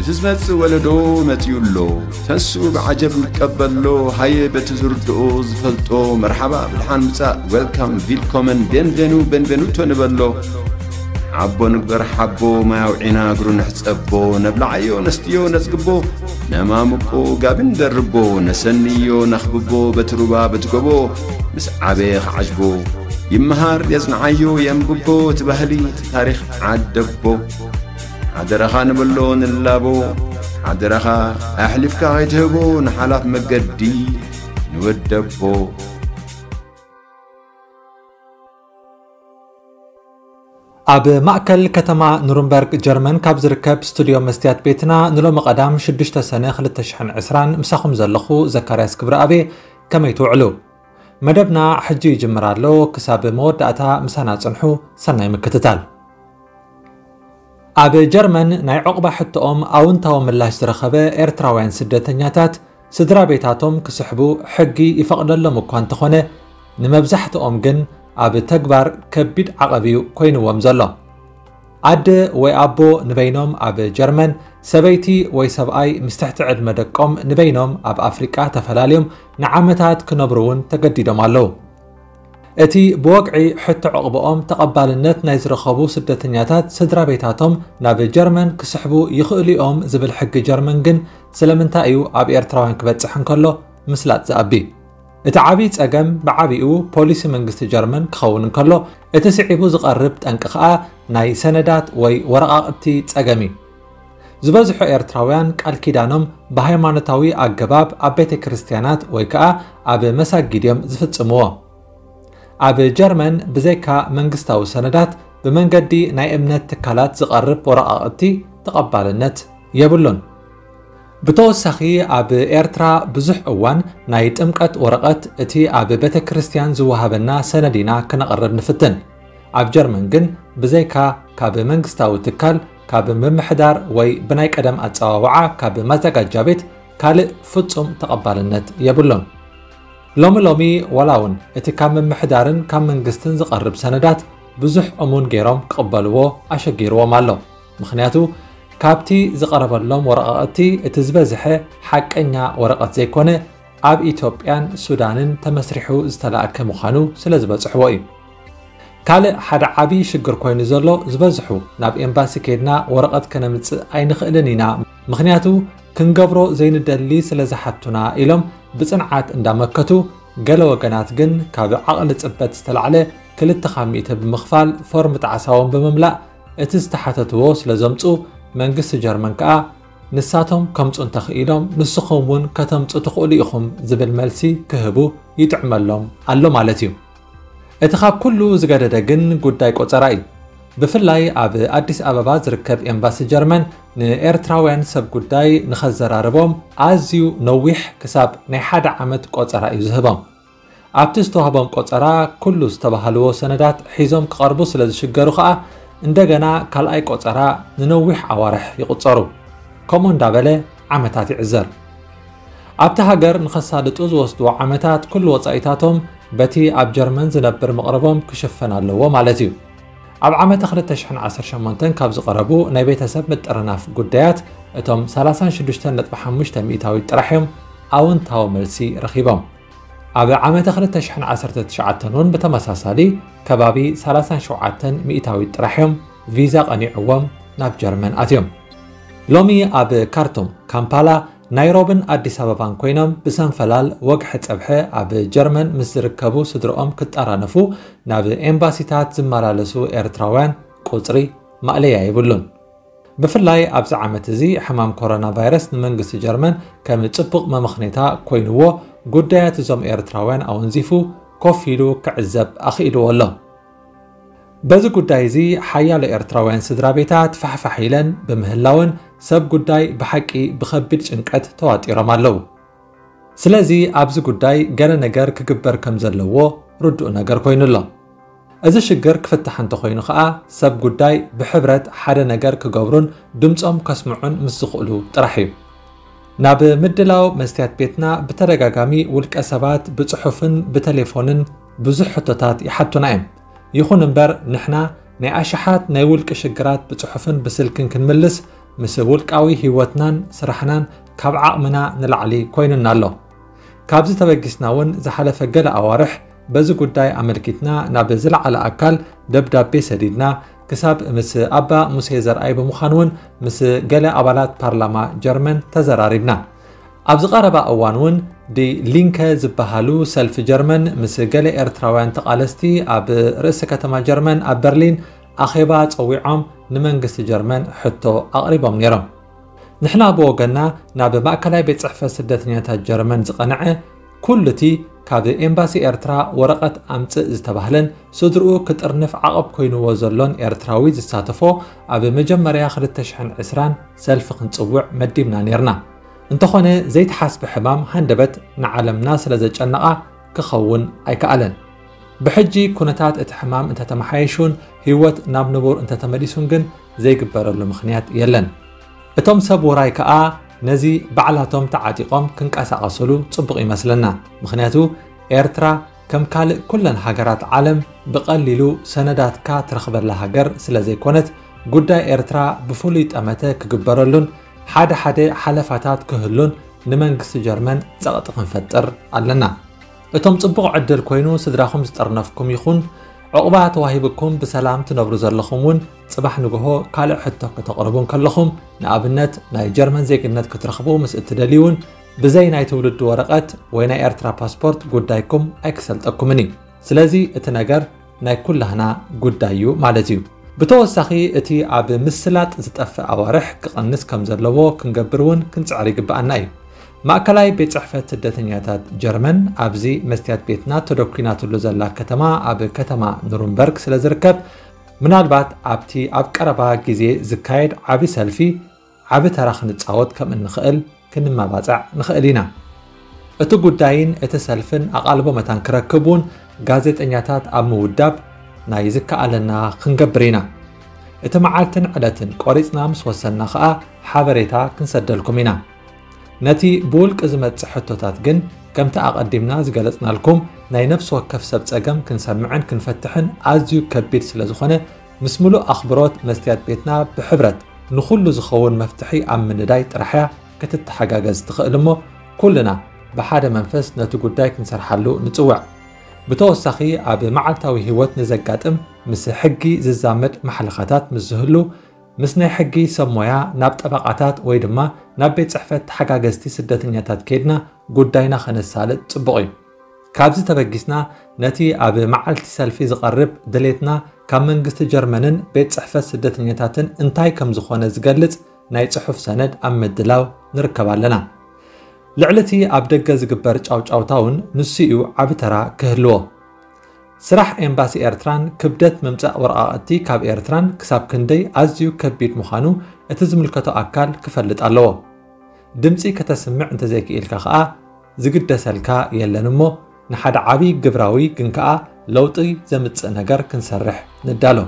اتزمت ولدو متيولو تنسو بعجب مكبلو هاي بتزردو زفلتو مرحبا بالحنمسا ويلكم فيلكومن بينفينو بينفينوتو نبلو عبو نقدر حبو ما وعينا قرو نحسبو نبلعيو نستيو نسقبو نمامكو قابن دربو نسنيو نخببو بتروبا بتقبو مس عبيخ عجبو يمهار يزنعيو ينببو تبهلي تاريخ عدبو عدرخا نبلو نلابو عدرخا أحلفكا غيتهبو نحلف مقدي نودبو ኣብ ማእከል ከተማ ኑርንበርግ ጀርመን ካብ ዝርከብ ስቱድዮ መስትያት ቤትና ንሎም ቀዳም 6 ሰነ 2020 ምሳኹም ዘለኹ ዘካርያስ ክብራኣቤ ከመይ ትውዕሉ መደብና ሕጂ ይጅምራሎ ክሳብ መወዳእታ ምሳና ጽንሑ ሰናይ ምክትታል ኣብ ጀርመን ናይ ዕቁባ ሕትኦም ኣውንታው ምላሽ ዝረኸበ ኤርትራውያን ስደተኛታት ስድራ ቤታቶም ክስሕቡ ሕጊ ይፈቅደሎም እኳ እንተኾነ ንመብዛሕትኦም ግን ኣብ ተግባር ከቢድ ዓቐቢው ኮይኑዎም ዘሎ ኣደ ወይ ኣቦ ንበይኖም ኣብ ጀርመን ሰበይቲ ወይ ሰብኣይ ምስ ትሕቲ ዕድመ ደቆም ንበይኖም ኣብ ኣፍሪቃ ተፈላለዮም ንዓመታት ክነብሩውን ተገዲዶም ኣለዉ እቲ ብወቅዒ ሕቶ ዕቑብኦም ተቐባልነት ናይ ዝረኸቡ ስደተኛታት ስድራ ቤታቶም ናብ ጀርመን ክስሕቡ ይኽእሉ እዮም ዝብል ሕጊ ጀርመን ግን ስለምንታይ እዩ ኣብ ኤርትራውያን ክበፅሕ እንከሎ ምስላጥ ዝኣቢ እቲ ዓብይ ጸገም ብዓብይኡ ፖሊስ መንግስቲ ጀርመን ክኸውን እንከሎ እቲ ስዒቡ ዝቐርብ ጠንቂ ኸኣ ናይ ሰነዳት ወይ ወረቓቕቲ ጸገም እዩ ዝበዝሖ ኤርትራውያን ቃል ኪዳኖም ብሃይማኖታዊ ኣገባብ ኣብ ቤተ ክርስቲያናት ወይ ከኣ ኣብ መሳጊድ እዮም ዝፍጽምዎ ኣብ ጀርመን ብዘይካ መንግስታዊ ሰነዳት ብመንገዲ ናይ እምነት ትካላት ዝቐርብ ወረቓቕቲ ተቐባልነት የብሉን بتوسخي اب إرترا بزح اوان ناي تمقت ورقت اتي اب بيت كريستيان زوهبنا سندينا كنقرب نفتن اب جرمن كن بزيكا كاب منغستاو تكال كاب ممحدار وي بناي قدم اتصاوعه كاب مزاجاجبت كال فصم تقبالنت يبلون لوملومي ولاون اتي كاب ممحدارن كاب منغستن زقرب سندات بزح امون غيرام قبلوا اشغيروا مالو مخنياتو كابتي زقربلهم ورقاتي اتزبزحه حقنيا ورقات زيكونه اب ايتوبيان سودانن تمسرحو استلاك مخانو سلازبصحو اي كاله حدا عبي شجر كوين زلو زبزحو ناب امباسي كيدنا ورقات كنمص اي نخلنينا مخنياتو كنغبرو زين دلي سلازحتنا الهم بصنعات اندمكتو غلو وغنات كن كاب عقل صبت استلعله كل التخاميت بمخفال فورم تعساون بمملا اتستحتتو سلازمصو منجس جرمن كا نساتهم كمصون تخيلهم نسخهم ون كتمصو تخوليهم زبل ملسي كهبو يتعملهم الله مالتيو اتخاب كله زغدد جن غداي قصراي بفلاي اب اديس ابابا زركب امباس جرمن ن ايرتراويان سب غداي نخزراربوم ازيو نويح كساب ناي حدا عمت قصراي زهبم ابتستوهبم قصرا كله استبهلو سندات حيزوم قربو سلازشغرو خا እንደገና ካልኣይ ቆፀራ ንነውሕ ኣዋርሕ ይቁፀሩ ከም እንዳበለ ዓመታት ይዕዘር ኣብታ ሃገር ንኸሳድጡ ዝወስዱ ዓመታት ኩሉ ወፃኢታቶም በቲ ኣብ ጀርመን ዝነብር መቕረቦም ክሽፈን ኣለዎ ማለት እዩ ኣብ ዓመት 2018 ካብ ዝቐረቡ ናይ ቤተሰብ መጠረናፍ ጉዳያት እቶም 36.5% ጥራሕዮም ኣውንታዊ መልሲ ረኺቦም ኣብ ዓመት 2019 ን በተመሳሳሊ ከባቢ 37% ጥራሕዮም ቪዛ ቀኒዕዎም ናብ ጀርመን ኣትዮም ሎሚ ኣብ ካርቱም ካምፓላ ናይሮብን ኣዲስ ኣበባን ኮይኖም ብሰንፈላል ወግሕ ፀብሐ ኣብ ጀርመን ምስ ዝርከቡ ስድሮኦም ክጣራነፉ ናብ ኤምባሲታት ዝመላለሱ ኤርትራውያን ቁፅሪ ማዕለያ ይብሉን ብፍላይ ኣብዚ ዓመት እዚ ሕማም ኮሮና ቫይረስ ንመንግስቲ ጀርመን ከም ጽቡቕ መምኽኔታ ኮይኑዎ ጉዳያት ዞም ኤርትራውያን ኣወንዚፉ ኮፊሉ ክዕዘብ ኣኽኢልዎ ኣሎ በዚ ጉዳይ እዚ ሓያሎ ኤርትራውያን ስድራ ቤታት ፋሕፋሒለን ብምህላውን ሰብ ጉዳይ ብሓቂ ብከቢድ ጭንቀት ተዋጢሮም ኣለዉ ስለዚ ኣብዚ ጉዳይ ገለ ነገር ክግበር ከም ዘለዎ ርድኡ ነገር ኮይኑ ኣሎ እዚ ሽግር ክፍታሕ እንተኮይኑ ከዓ ሰብ ጉዳይ ብሕብረት ሓደ ነገር ክገብሩን ድምፆም ከስምዑን ምስ ዝኽእሉ ጥራሕ እዩ ናብ ምድላው መስትያት ቤትና በተረጋጋሚ ውልቀ ሰባት ብጽሑፍን ብቴሌፎንን ብዙሕ ሕቶታት ይሓቱና እዮም ይኹን እምበር ንሕና ናይ ኣሽሓት ናይ ውልቀ ሽግራት ብጽሑፍን ብስልክን ክንምልስ مس ولقاوي هيوتنان سرحنان كاب عقمنا نلعلي كويننا الله كابز تبغسنا ون زحلف جل اوارح بز قداي املكتنا نابزل على اكل دبدابي سديدنا كساب مس ابا موسى زرعي بمخانون مس جل ابالات بارلما جرمن تزراربنا ابز قربا اوانون دي لينكا زبهالو سلف جرمن مس جل ارتراوان تقالستي اب رئس كتما جرمن اب برلين اخيبات صويعم نمنجس جرمن حتى أقربهم نيرم. نحن أبوقنا ناب مأكلة بتصحف سدتنيات الجرمن زقنعة كل تي كاد إمباسي إرترا ورقة أمت زتبهلن صدروا كترنف عقب كين وزلون إرتراوي زستاتفو أب مجمر ياخد التشحن عسران سلفق نصوع مدي من نيرنا. انتخونه زيت حسب حمام هندبت نعلم ناس لزج النقع كخون أي كألن. بحجي كونتات اتحمام انت تمحايشون هيوت ناب نبور انت تمديسون جن زي كبار المخنيات يلن اتم سب وراي كا نزي بعلاتهم تعاتيقهم كنقساقسلو صبق يمسلنا مخنياتو ايرترا كم كال كلن هاجرات عالم بقللو سندات كا ترخبر لهاجر سلا زي كونت غدا ايرترا بفولي طمته كغبرلون حدا حلفاتات كهلون نمنجس جرمن زقطقن فطر علنا اتم صبق عدل كوينو سدراكم زطرنفكم يخون عقبات واهبكم بسلام تنبرو زلخمون صباح نغهو كالع حتى كتقربون كلخم نابنت ناي جرمن زيكنت كترخبو مس اتدليون بزي ناي تولد ورقه وينا ايرترا باسبورت غدايكم اكسلطكمني سلازي اتناجر ناي كل هنا غدايو مالتيو بتوسخي اتي اب مسلات زطف اوارح كقنس كم زلوو كنغبرون كنصعري غباناي ماكلاي بصحفه سدتنياتات جرمن ابزي مستيات بيتنا تدوكيناتو لزلا كتما اب كتما نورنبرغ سلازركب منالبات ابتي اب قربا غيزي زكايد ابي سلفي ابي تاريخ نصاوت كم نخئل كنما باصع نخئلينا اتو غداين اتسلفن اقالبو متان كركبون غازيتنياتات اب موداب نايزك علىنا خنغبرينا اتمعالتن علاتن قريصنا مس وسنا خا حبريتا كنسدلكمينا نتي بولك زمت حتوتات جن كم تقدمنا زغلصنا لكم ناي نفس وكف سب صقم كنسمعن كنفتحن ازيو كبير سلازخونه مسملو اخبارات مستيات بيتنا بحبرت نخلو زخون مفتاحي ام نداي طرحيا كتتحاجاجز تخلمو كلنا بحاده منفس نتي غداي كنسرحلو نصوع بتوسخي اب معلتاوي هوت نزقاطم مس حقي ززامد محلقاتات مزهلو مسناي حقي سمويا ناب طبقاتات ወይ ድማ ናብ ቤት ጽሕፈት ተሐጋገስቲ ስደተኛታት ከድና ጉዳይና ከነሳለጥ ጽብቆይ ካብዚ ተበግስና ነቲ ኣብ ማዓልቲ ሰልፊ ዝቀርብ ድሌትና ካብ መንግስቲ ጀርመንን ቤት ጽሕፈት ስደተኛታትን እንታይ ከም ዝኾነ ዝገልጽ ናይ ጽሑፍ ሰነድ ኣብ ምድላው ንርከብ ኣለና ልዕልቲ ኣብ ደገ ዝግበር ጫውጫውታውን ንስኡ ኣብ ተራ ክህልዎ ስራሕ ኤምባሲ ኤርትራን ክብደት መምጻእ ወርቃቲ ካብ ኤርትራን ክሳብ ክንደይ ኣዝዩ ከቢድ ምዃኑ እቲ ዝምልከቶ ኣካል ክፈልጥ ኣለዎ ድምጺ ከተስምዕ እንተዘይክኢልካ ኸኣ ዝግደሰልካ የለን እሞ ንሓደ ዓብዪ ግብራዊ ግን ከኣ ለውጢ ዘምጽእ ነገር ክንሰርሕ ንዳሎ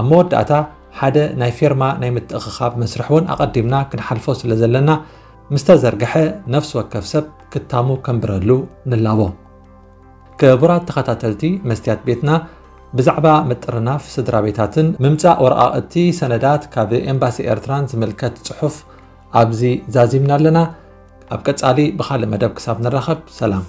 ኣብ መወዳእታ ሓደ ናይ ፊርማ ናይ ምትእኽኻብ መስርሕ እውን ኣቐዲምና ክንሓልፎ ስለ ዘለና ምስተዘርግሐ ነፍሲ ወከፍ ሰብ ክታሙ ከንብረሉ ንላቦ كبرات تخاتاتلتي مستيات بيتنا بزعبا مترناف سدرا بيتاتن ممتع ورقاتي سندات كاب امباسي ايرتران ملكت صحف ابزي زازيمنا لنا ابقص علي بخال مدب كساب نرخب سلام.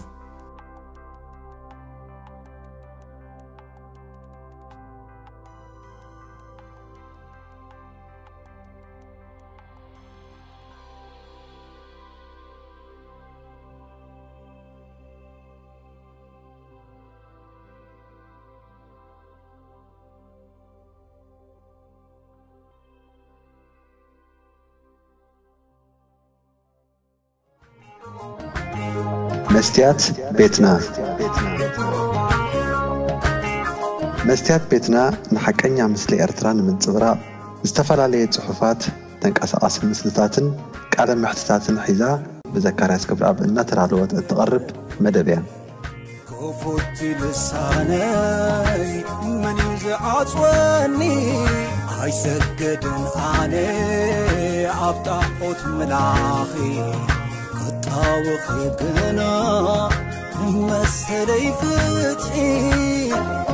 مستيات بيتنا نحكينا مثل إرتران من صبرا استفلالية صحفات تنقصاص مسلطاتن كعلى محتاتن حيزا بذكريات كبر أب إن ترالوت تقرب مدبيا كوفت لساني من يزعج وني عيسجدن علي أبطأت ملاخي وخيبنا مسلي فتحي